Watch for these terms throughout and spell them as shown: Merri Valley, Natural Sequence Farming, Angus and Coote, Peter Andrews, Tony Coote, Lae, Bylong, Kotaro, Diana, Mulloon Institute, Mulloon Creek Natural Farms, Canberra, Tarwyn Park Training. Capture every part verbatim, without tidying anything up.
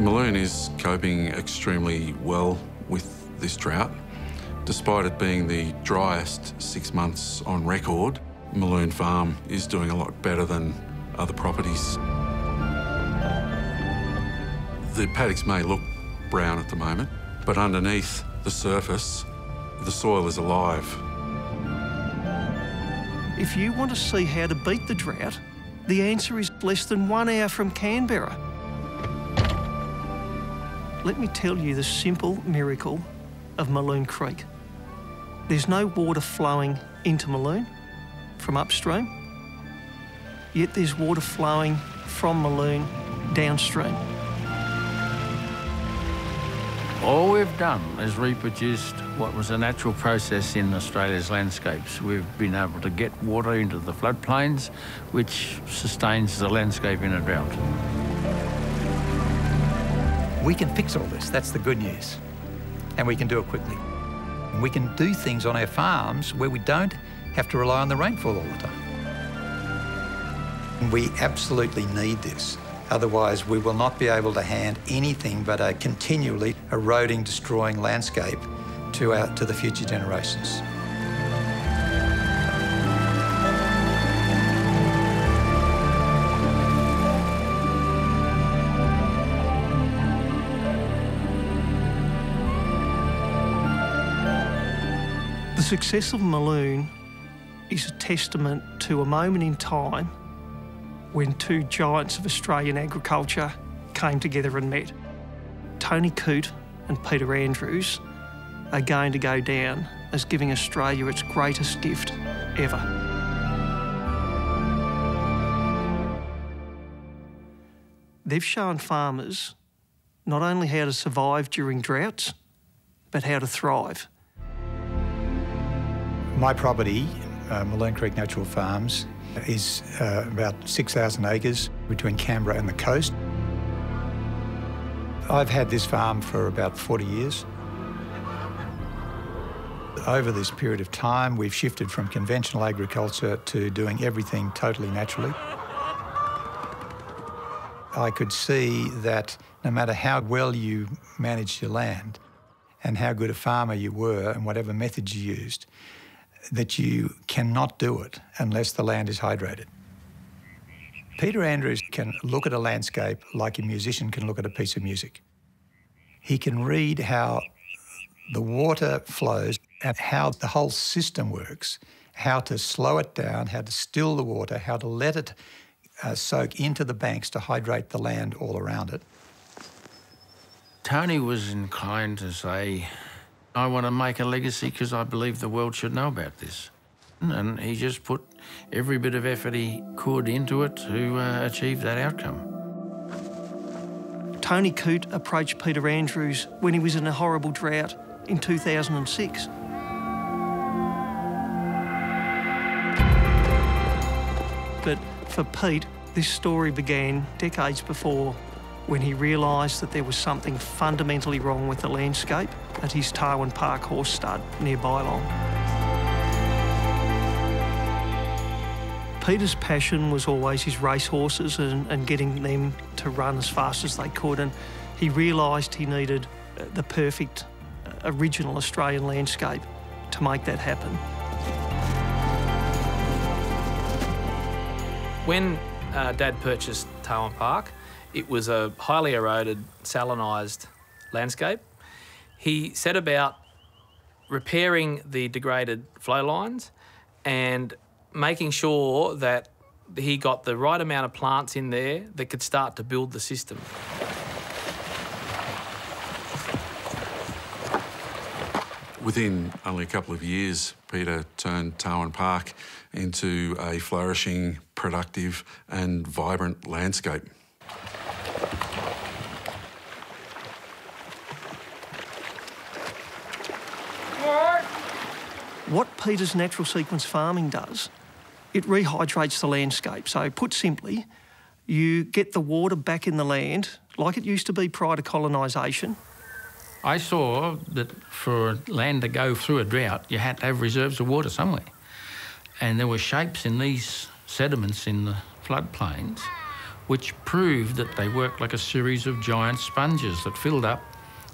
Mulloon is coping extremely well with this drought. Despite it being the driest six months on record, Mulloon Farm is doing a lot better than other properties. The paddocks may look brown at the moment, but underneath the surface, the soil is alive. If you want to see how to beat the drought, the answer is less than one hour from Canberra. Let me tell you the simple miracle of Mulloon Creek. There's no water flowing into Mulloon from upstream, yet there's water flowing from Mulloon downstream. All we've done is reproduced what was a natural process in Australia's landscapes. We've been able to get water into the floodplains, which sustains the landscape in a drought. We can fix all this, that's the good news. And we can do it quickly. We can do things on our farms where we don't have to rely on the rainfall all the time. We absolutely need this. Otherwise, we will not be able to hand anything but a continually eroding, destroying landscape to, our, to the future generations. The success of Mulloon is a testament to a moment in time when two giants of Australian agriculture came together and met. Tony Coote and Peter Andrews are going to go down as giving Australia its greatest gift ever. They've shown farmers not only how to survive during droughts, but how to thrive. My property, uh, Mulloon Creek Natural Farms, is uh, about six thousand acres between Canberra and the coast. I've had this farm for about forty years. Over this period of time, we've shifted from conventional agriculture to doing everything totally naturally. I could see that no matter how well you managed your land and how good a farmer you were and whatever methods you used, that you cannot do it unless the land is hydrated. Peter Andrews can look at a landscape like a musician can look at a piece of music. He can read how the water flows and how the whole system works, how to slow it down, how to still the water, how to let it uh, soak into the banks to hydrate the land all around it. Tony was inclined to say, I want to make a legacy because I believe the world should know about this. And he just put every bit of effort he could into it to uh, achieve that outcome. Tony Coote approached Peter Andrews when he was in a horrible drought in two thousand six. But for Pete, this story began decades before, when he realised that there was something fundamentally wrong with the landscape at his Tarwyn Park horse stud near Bylong. Peter's passion was always his racehorses and, and getting them to run as fast as they could, and he realised he needed the perfect original Australian landscape to make that happen. When uh, Dad purchased Tarwyn Park, it was a highly eroded, salinised landscape. He set about repairing the degraded flow lines and making sure that he got the right amount of plants in there that could start to build the system. Within only a couple of years, Peter turned Tarwyn Park into a flourishing, productive and vibrant landscape. What Peter's natural sequence farming does, it rehydrates the landscape. So put simply, you get the water back in the land like it used to be prior to colonisation. I saw that for land to go through a drought, you had to have reserves of water somewhere. And there were shapes in these sediments in the floodplains which proved that they worked like a series of giant sponges that filled up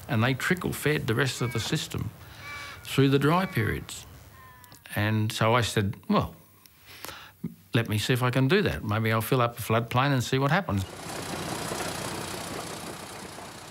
and they trickle-fed the rest of the system through the dry periods. And so I said, well, let me see if I can do that. Maybe I'll fill up the floodplain and see what happens.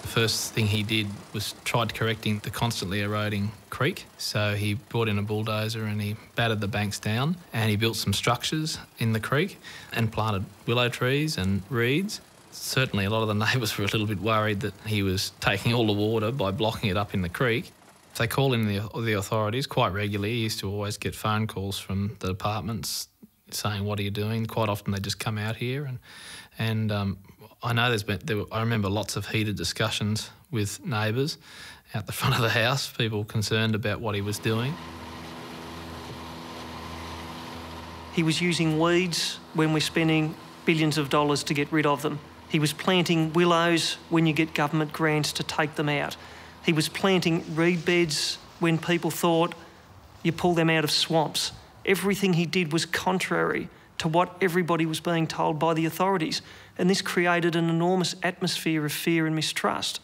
The first thing he did was tried correcting the constantly eroding creek. So he brought in a bulldozer and he battered the banks down and he built some structures in the creek and planted willow trees and reeds. Certainly a lot of the neighbours were a little bit worried that he was taking all the water by blocking it up in the creek. They call in the, the authorities quite regularly. He used to always get phone calls from the departments saying, what are you doing? Quite often they just come out here and... and um, I know there's been, there were, I remember lots of heated discussions with neighbours out the front of the house, people concerned about what he was doing. He was using weeds when we're spending billions of dollars to get rid of them. He was planting willows when you get government grants to take them out. He was planting reed beds when people thought you pull them out of swamps. Everything he did was contrary to what everybody was being told by the authorities. And this created an enormous atmosphere of fear and mistrust.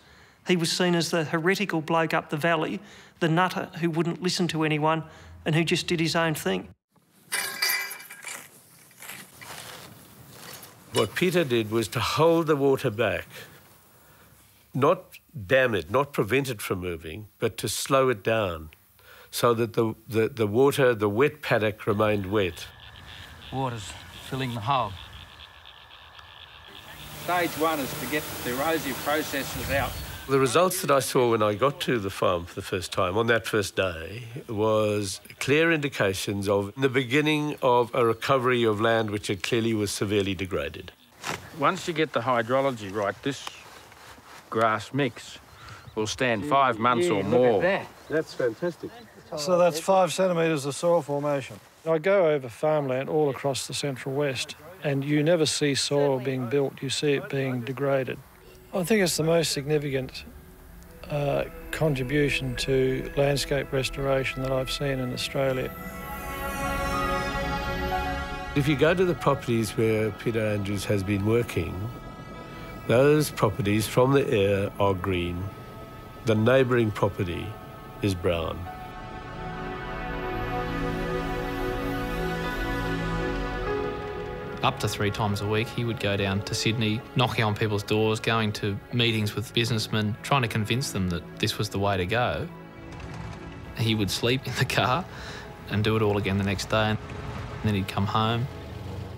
He was seen as the heretical bloke up the valley, the nutter who wouldn't listen to anyone and who just did his own thing. What Peter did was to hold the water back, not dam it, not prevent it from moving, but to slow it down so that the, the, the water, the wet paddock remained wet. Water's filling the hole. Stage one is to get the erosive processes out. The results that I saw when I got to the farm for the first time on that first day was clear indications of the beginning of a recovery of land which had clearly was severely degraded. Once you get the hydrology right, this grass mix will stand five months yeah, or more. Look at that. That's fantastic. So that's five centimetres of soil formation. I go over farmland all across the Central West, and you never see soil being built, you see it being degraded. I think it's the most significant uh, contribution to landscape restoration that I've seen in Australia. If you go to the properties where Peter Andrews has been working, those properties from the air are green. The neighbouring property is brown. Up to three times a week, he would go down to Sydney, knocking on people's doors, going to meetings with businessmen, trying to convince them that this was the way to go. He would sleep in the car and do it all again the next day, and then he'd come home.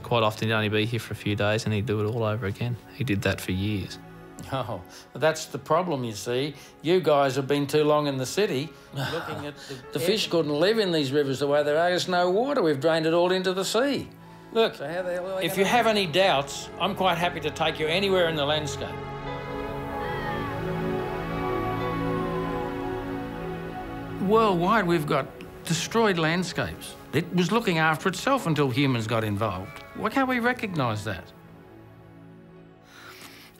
Quite often, he'd only be here for a few days and he'd do it all over again. He did that for years. Oh, that's the problem, you see. You guys have been too long in the city. Looking at the, the fish couldn't live in these rivers the way there are. There's no water. We've drained it all into the sea. Look, if you have any doubts, I'm quite happy to take you anywhere in the landscape. Worldwide, we've got destroyed landscapes. It was looking after itself until humans got involved. Why can't we recognise that?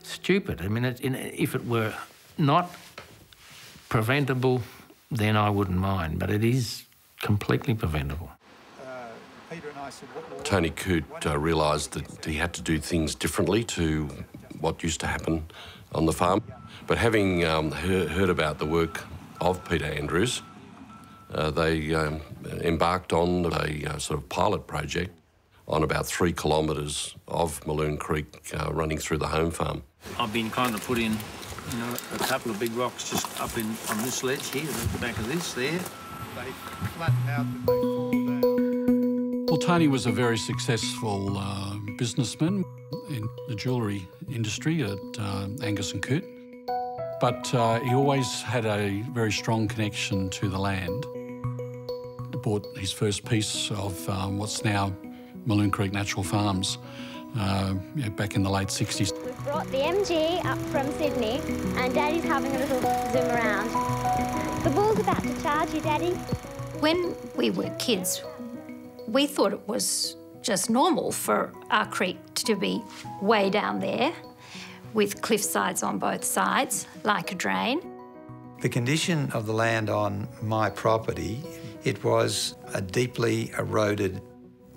Stupid. I mean, it, in, if it were not preventable, then I wouldn't mind, but it is completely preventable. Tony Coote uh, realised that he had to do things differently to what used to happen on the farm. But having um, he heard about the work of Peter Andrews, uh, they um, embarked on a uh, sort of pilot project on about three kilometres of Mulloon Creek uh, running through the home farm. I've been kind of put in, you know, a couple of big rocks just up in on this ledge here, at the back of this there. They flattened out and they fall down. Well, Tony was a very successful uh, businessman in the jewellery industry at uh, Angus and Coote, but uh, he always had a very strong connection to the land. He bought his first piece of um, what's now Mulloon Creek Natural Farms uh, yeah, back in the late sixties. We've brought the M G up from Sydney and Daddy's having a little zoom around. The bull's about to charge you, Daddy. When we were kids, we thought it was just normal for our creek to be way down there with cliff sides on both sides, like a drain. The condition of the land on my property, it was a deeply eroded,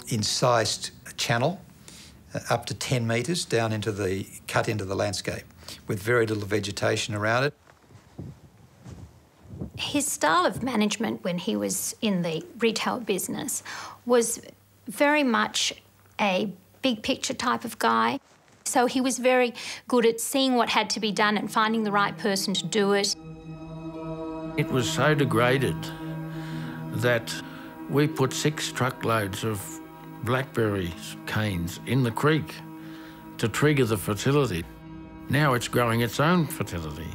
incised channel up to ten metres down into the, cut into the landscape with very little vegetation around it. His style of management when he was in the retail business was very much a big picture type of guy. So he was very good at seeing what had to be done and finding the right person to do it. It was so degraded that we put six truckloads of blackberry canes in the creek to trigger the fertility. Now it's growing its own fertility.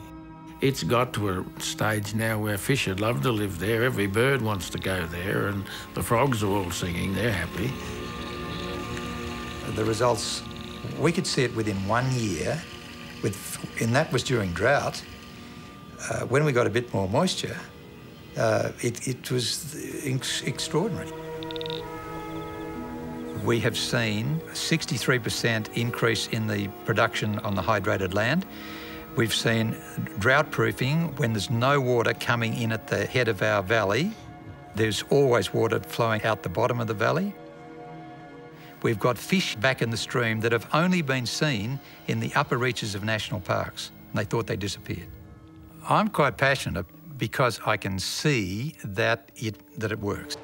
It's got to a stage now where fish would love to live there. Every bird wants to go there, and the frogs are all singing. They're happy. The results, we could see it within one year, with, and that was during drought. Uh, when we got a bit more moisture, uh, it, it was ex extraordinary. We have seen a sixty-three percent increase in the production on the hydrated land. We've seen drought proofing when there's no water coming in at the head of our valley. There's always water flowing out the bottom of the valley. We've got fish back in the stream that have only been seen in the upper reaches of national parks. They thought they disappeared. I'm quite passionate because I can see that it, that it works.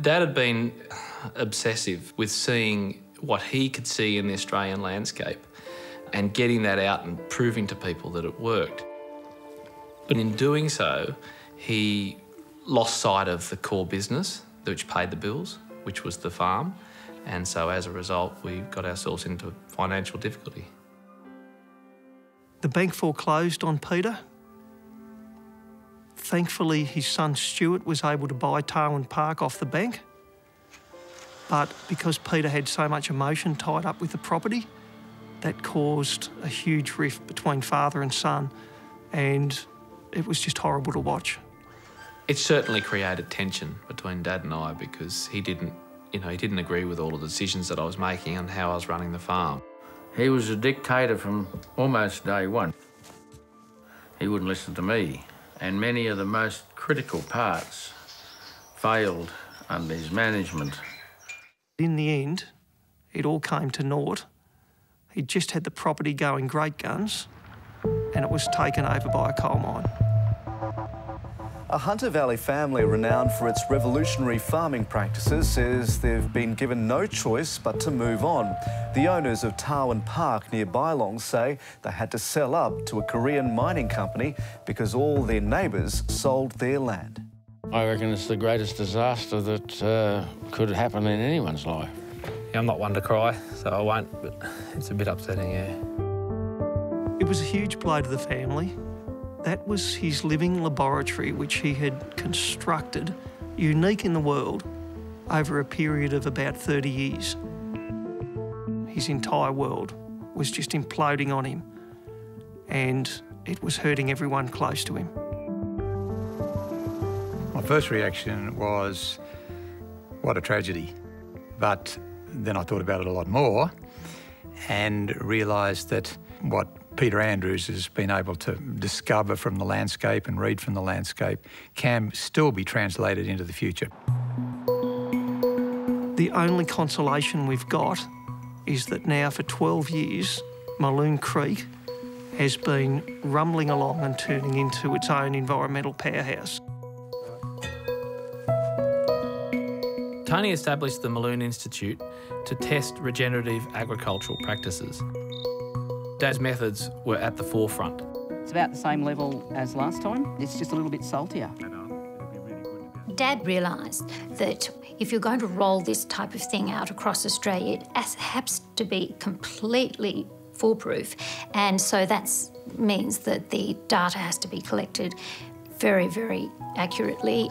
Dad had been obsessive with seeing what he could see in the Australian landscape and getting that out and proving to people that it worked. But in doing so, he lost sight of the core business, which paid the bills, which was the farm. And so as a result, we got ourselves into financial difficulty. The bank foreclosed on Peter. Thankfully, his son Stuart was able to buy Tarwyn Park off the bank. But because Peter had so much emotion tied up with the property, that caused a huge rift between father and son, and it was just horrible to watch. It certainly created tension between Dad and I because he didn't, you know, he didn't agree with all the decisions that I was making and how I was running the farm. He was a dictator from almost day one. He wouldn't listen to me. And many of the most critical parts failed under his management. In the end, it all came to naught. He just had the property going great guns, and it was taken over by a coal mine. A Hunter Valley family renowned for its revolutionary farming practices says they've been given no choice but to move on. The owners of Tarwyn Park near Bylong say they had to sell up to a Korean mining company because all their neighbours sold their land. I reckon it's the greatest disaster that uh, could happen in anyone's life. Yeah, I'm not one to cry, so I won't, but it's a bit upsetting, yeah. It was a huge blow to the family. That was his living laboratory, which he had constructed, unique in the world, over a period of about thirty years. His entire world was just imploding on him, and it was hurting everyone close to him. My first reaction was, what a tragedy. But then I thought about it a lot more and realised that what Peter Andrews has been able to discover from the landscape and read from the landscape can still be translated into the future. The only consolation we've got is that now for twelve years, Mulloon Creek has been rumbling along and turning into its own environmental powerhouse. Tony established the Mulloon Institute to test regenerative agricultural practices. Dad's methods were at the forefront. It's about the same level as last time. It's just a little bit saltier. Dad realised that if you're going to roll this type of thing out across Australia, it has to be completely foolproof. And so that means that the data has to be collected very, very accurately.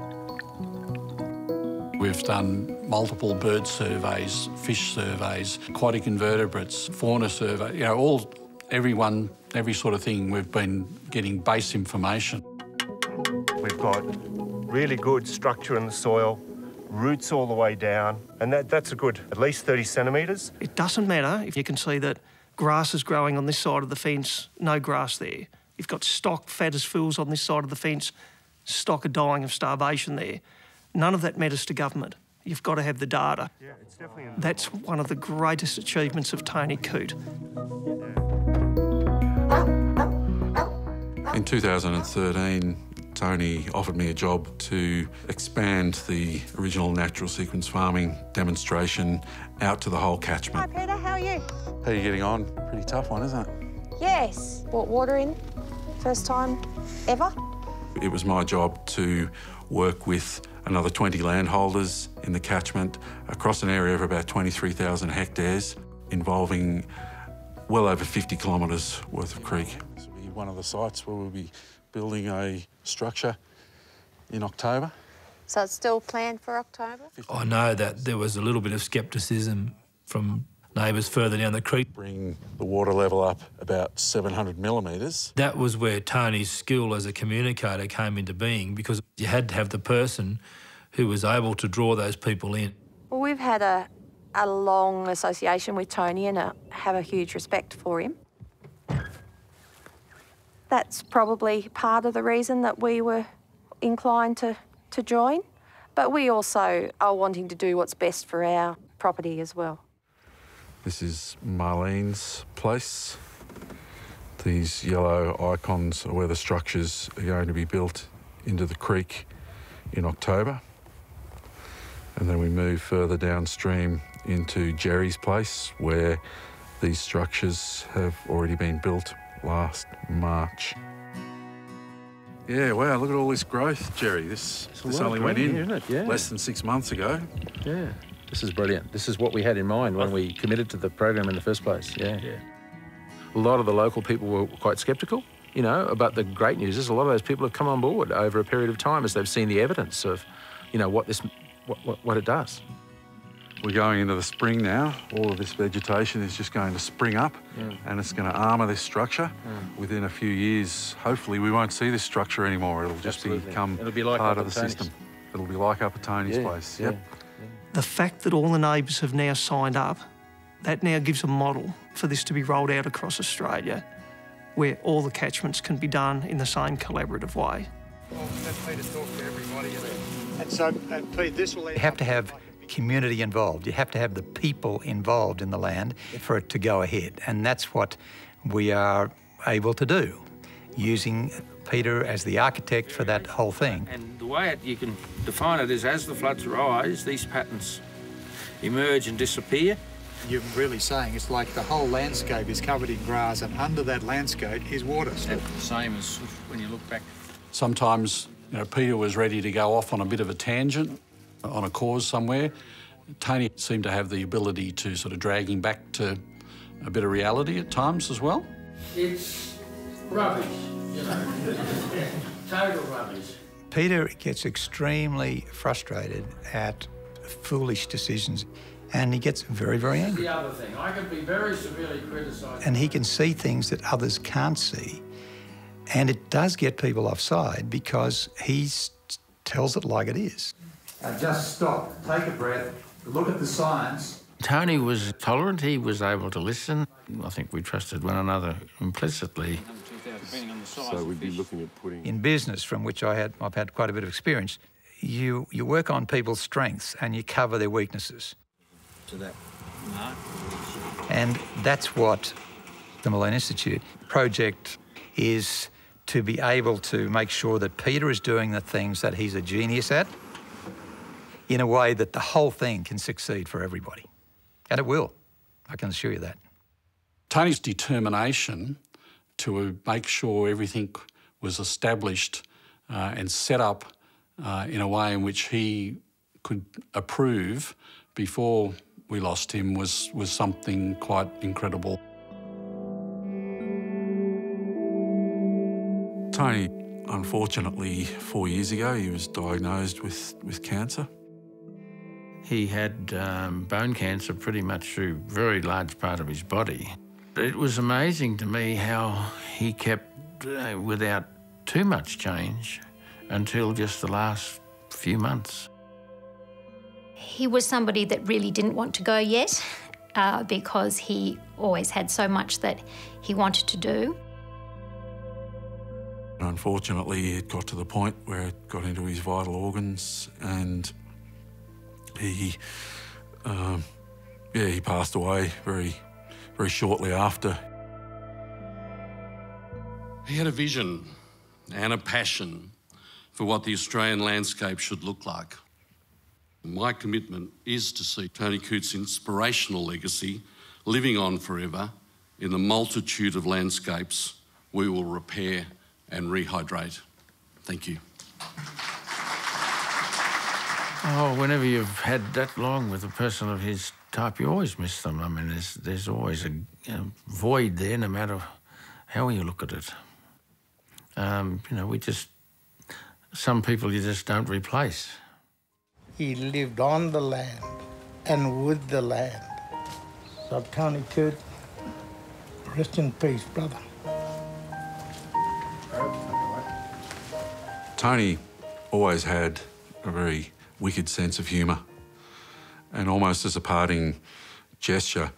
We've done multiple bird surveys, fish surveys, aquatic invertebrates, fauna survey, you know, all, everyone, every sort of thing, we've been getting base information. We've got really good structure in the soil, roots all the way down, and that, that's a good, at least thirty centimetres. It doesn't matter if you can see that grass is growing on this side of the fence, no grass there. You've got stock, fat as fools on this side of the fence, stock are dying of starvation there. None of that matters to government. You've got to have the data. Yeah, it's definitely in the That's one of the greatest achievements of Tony Coote. In two thousand thirteen, Tony offered me a job to expand the original Natural Sequence Farming demonstration out to the whole catchment. Hi Peter, how are you? How are you getting on? Pretty tough one, isn't it? Yes. Brought water in, first time ever. It was my job to work with another twenty landholders in the catchment across an area of about twenty-three thousand hectares, involving well over fifty kilometres worth of creek. This will be one of the sites where we'll be building a structure in October. So it's still planned for October? I know that there was a little bit of scepticism from neighbours further down the creek. Bring the water level up about seven hundred millimetres. That was where Tony's skill as a communicator came into being, because you had to have the person who was able to draw those people in. Well, we've had a, a long association with Tony and I have a huge respect for him. That's probably part of the reason that we were inclined to, to join. But we also are wanting to do what's best for our property as well. This is Marlene's place. These yellow icons are where the structures are going to be built into the creek in October. And then we move further downstream into Jerry's place, where these structures have already been built last March. Yeah, wow, look at all this growth, Jerry. This, this only went in, isn't it? Yeah. Less than six months ago. Yeah, this is brilliant. This is what we had in mind when we committed to the program in the first place, yeah. yeah. A lot of the local people were quite sceptical, you know, but the great news is a lot of those people have come on board over a period of time as they've seen the evidence of, you know, what this, what, what, what it does. We're going into the spring now. All of this vegetation is just going to spring up yeah. and it's going to armour this structure. Yeah. Within a few years, hopefully, we won't see this structure anymore. It'll just Absolutely. become It'll be like part of the Tony's. system. It'll be like up at Tony's yeah. place. Yep. Yeah. Yeah. The fact that all the neighbours have now signed up, that now gives a model for this to be rolled out across Australia, where all the catchments can be done in the same collaborative way. Well, that's Peter talk to everybody, isn't it? And so, and Pete, this will end up... You have to have community involved. You have to have the people involved in the land for it to go ahead. And that's what we are able to do, using Peter as the architect for that whole thing. And the way it, you can define it is as the floods rise, these patterns emerge and disappear. You're really saying it's like the whole landscape is covered in grass and under that landscape is water. Still. That's the same as when you look back. Sometimes, you know, Peter was ready to go off on a bit of a tangent on a cause somewhere. Tony seemed to have the ability to sort of drag him back to a bit of reality at times as well. It's rubbish, you know, total rubbish. Peter gets extremely frustrated at foolish decisions and he gets very, very angry. This is the other thing. I can be very severely criticised. And he can see things that others can't see, and it does get people offside because he tells it like it is. And just stop, take a breath, look at the science. Tony was tolerant, he was able to listen. I think we trusted one another implicitly. So we'd be looking at putting... In business, from which I had, I've had quite a bit of experience, you, you work on people's strengths and you cover their weaknesses. To that. No. And that's what the Mulloon Institute project is, to be able to make sure that Peter is doing the things that he's a genius at, in a way that the whole thing can succeed for everybody. And it will, I can assure you that. Tony's determination to make sure everything was established uh, and set up uh, in a way in which he could approve before we lost him was, was something quite incredible. Tony, unfortunately, four years ago, he was diagnosed with, with cancer. He had um, bone cancer pretty much through a very large part of his body. It was amazing to me how he kept uh, without too much change until just the last few months. He was somebody that really didn't want to go yet uh, because he always had so much that he wanted to do. Unfortunately, it got to the point where it got into his vital organs, and he, um, yeah, he passed away very, very shortly after. He had a vision and a passion for what the Australian landscape should look like. My commitment is to see Tony Coote's inspirational legacy living on forever in the multitude of landscapes we will repair and rehydrate. Thank you. Oh, whenever you've had that long with a person of his type, you always miss them. I mean, there's, there's always a, a void there, no matter how you look at it. Um, you know, we just, some people you just don't replace. He lived on the land and with the land. So Tony Coote, rest in peace, brother. Tony always had a very wicked sense of humour, and almost as a parting gesture,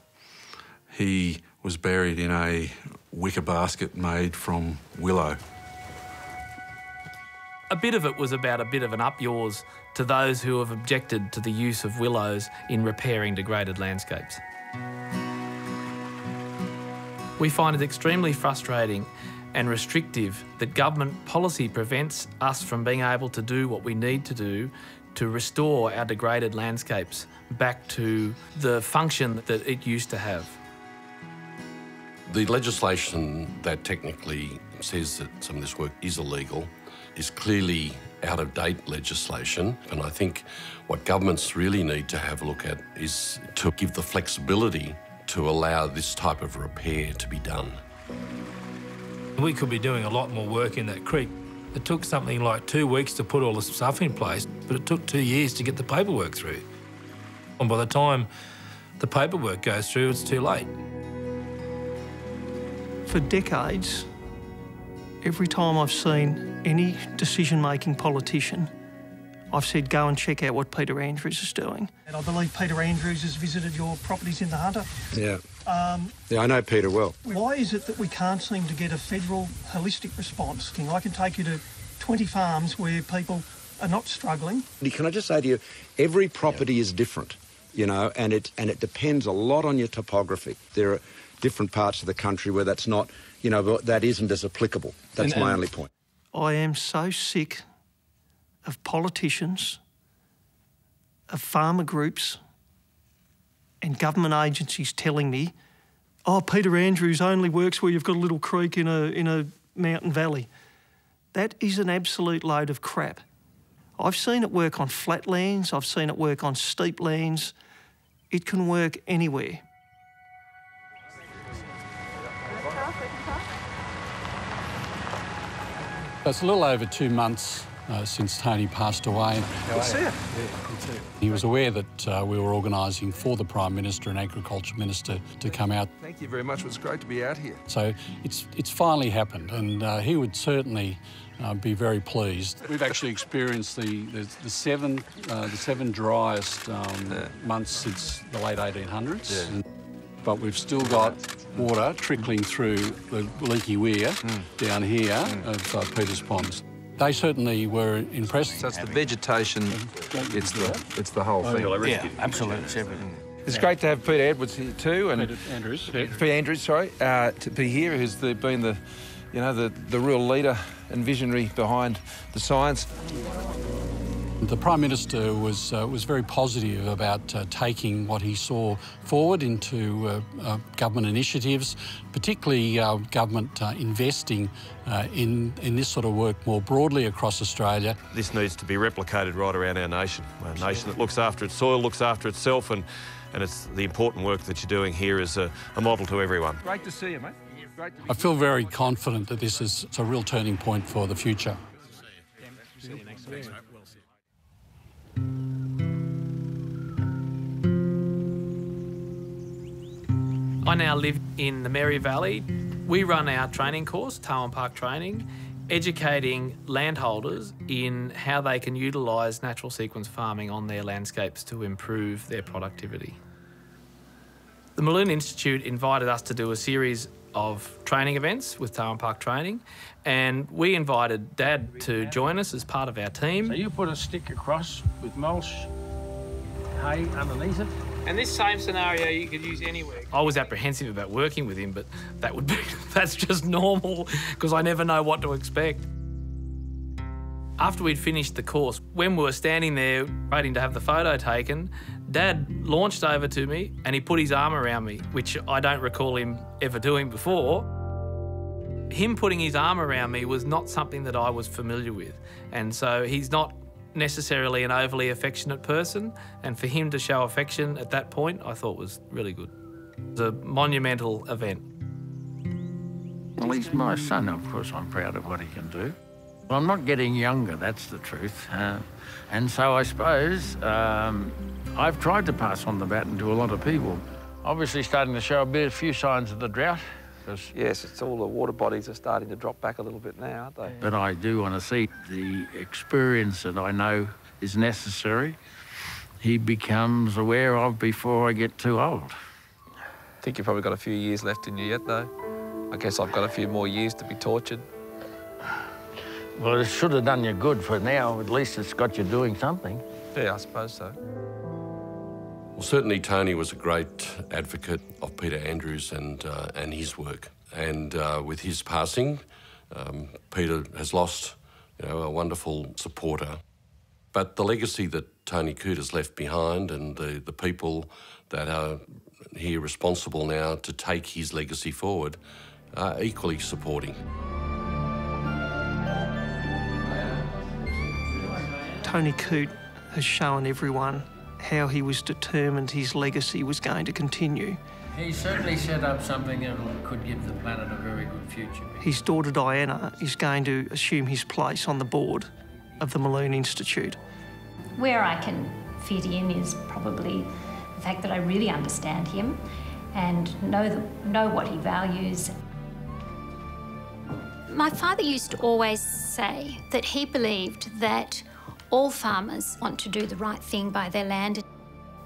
he was buried in a wicker basket made from willow. A bit of it was about a bit of an up yours to those who have objected to the use of willows in repairing degraded landscapes. We find it extremely frustrating and restrictive that government policy prevents us from being able to do what we need to do to restore our degraded landscapes back to the function that it used to have. The legislation that technically says that some of this work is illegal is clearly out-of-date legislation, and I think what governments really need to have a look at is to give the flexibility to allow this type of repair to be done. We could be doing a lot more work in that creek. It took something like two weeks to put all the stuff in place, but it took two years to get the paperwork through. And by the time the paperwork goes through, it's too late. For decades, every time I've seen any decision-making politician, I've said, go and check out what Peter Andrews is doing. And I believe Peter Andrews has visited your properties in the Hunter. Yeah. Um, yeah, I know Peter well. Why is it that we can't seem to get a federal holistic response? I can take you to twenty farms where people are not struggling. Can I just say to you, every property yeah. is different, you know, and it, and it depends a lot on your topography. There are different parts of the country where that's not, you know, that isn't as applicable. That's and, my and only point. I am so sick of politicians, of farmer groups and government agencies telling me, oh, Peter Andrews only works where you've got a little creek in a, in a mountain valley. That is an absolute load of crap. I've seen it work on flatlands, I've seen it work on steep lands. It can work anywhere. It's a little over two months Uh, since Tony passed away. Good to see you. Yeah, good to see you. He was aware that uh, we were organising for the Prime Minister and Agriculture Minister to come out. Thank you very much. It's great to be out here. So it's, it's finally happened, and uh, he would certainly uh, be very pleased. We've actually experienced the, the, the, seven, uh, the seven driest um, yeah. months since the late eighteen hundreds. Yeah. But we've still got water trickling through the leaky weir mm. down here mm. of uh, Peter's Ponds. They certainly were impressed. So it's the vegetation, it's the, it's the whole thing. Yeah, absolutely, it's everything. It's great to have Peter Edwards here too, and Peter Andrews, yeah. Peter Andrews, sorry, uh, to be here, who's the, been the, you know, the the real leader and visionary behind the science. The Prime Minister was uh, was very positive about uh, taking what he saw forward into uh, uh, government initiatives, particularly uh, government uh, investing uh, in, in this sort of work more broadly across Australia. This needs to be replicated right around our nation, a nation that looks after its soil, looks after itself, and, and it's the important work that you're doing here is a, a model to everyone. Great to see you, mate. Great to be I feel very confident that this is a real turning point for the future. See you next week. I now live in the Merri Valley. We run our training course, Tarwyn Park Training, educating landholders in how they can utilise natural sequence farming on their landscapes to improve their productivity. The Mulloon Institute invited us to do a series of training events with Tarwyn Park Training, and we invited Dad to join us as part of our team. So you put a stick across with mulch, hay underneath it. And this same scenario you could use anywhere. I was apprehensive about working with him, but that would be, that's just normal, because I never know what to expect. After we'd finished the course, when we were standing there waiting to have the photo taken, Dad launched over to me and he put his arm around me, which I don't recall him ever doing before. Him putting his arm around me was not something that I was familiar with, and so he's not necessarily an overly affectionate person, and for him to show affection at that point I thought was really good. It was a monumental event. Well, he's my son, of course I'm proud of what he can do. Well, I'm not getting younger, that's the truth. Uh, and so I suppose um, I've tried to pass on the baton to a lot of people. Obviously starting to show a bit, a few signs of the drought. Yes, it's all the water bodies are starting to drop back a little bit now, aren't they? But I do want to see the experience that I know is necessary, he becomes aware of before I get too old. I think you've probably got a few years left in you yet, though. I guess I've got a few more years to be tortured. Well, it should have done you good for now. At least it's got you doing something. Yeah, I suppose so. Well, certainly Tony was a great advocate of Peter Andrews and, uh, and his work. And uh, with his passing, um, Peter has lost, you know, a wonderful supporter. But the legacy that Tony Coote has left behind, and the, the people that are here responsible now to take his legacy forward, are equally supporting. Tony Coote has shown everyone how he was determined his legacy was going to continue. He certainly set up something that could give the planet a very good future. His daughter Diana is going to assume his place on the board of the Mulloon Institute. Where I can fit in is probably the fact that I really understand him and know, the, know what he values. My father used to always say that he believed that all farmers want to do the right thing by their land.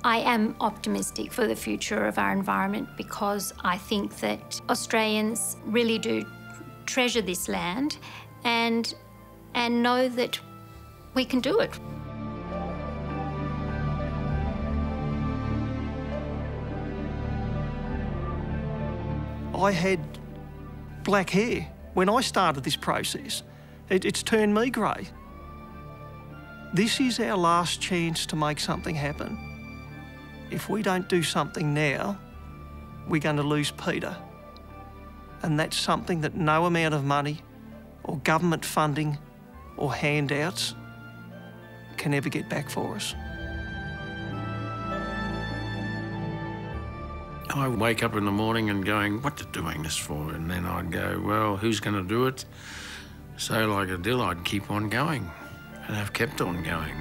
I am optimistic for the future of our environment because I think that Australians really do treasure this land and, and know that we can do it. I had black hair when I started this process. It, it's turned me grey. This is our last chance to make something happen. If we don't do something now, we're going to lose Peter. And that's something that no amount of money or government funding or handouts can ever get back for us. I wake up in the morning and going, what are they doing this for? And then I'd go, well, who's going to do it? So like a dill, I'd keep on going. And I've kept on going.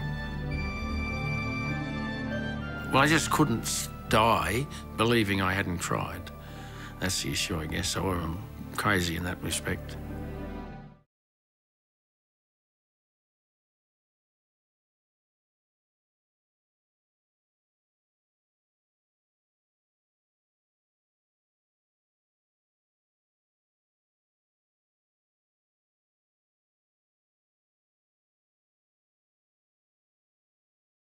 Well, I just couldn't die believing I hadn't tried. That's the issue, I guess. So I'm crazy in that respect.